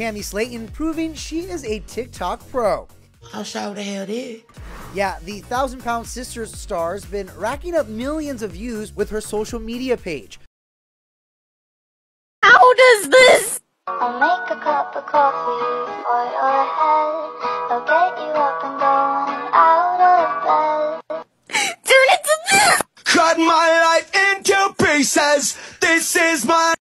Tammy Slaton proving she is a TikTok pro. I sure the hell did. Yeah, the 1,000 Pound Sisters star's been racking up millions of views with her social media page. How does this? I'll make a cup of coffee for your head. I'll get you up and going out of bed. Turn it to this! Cut my life into pieces. This is my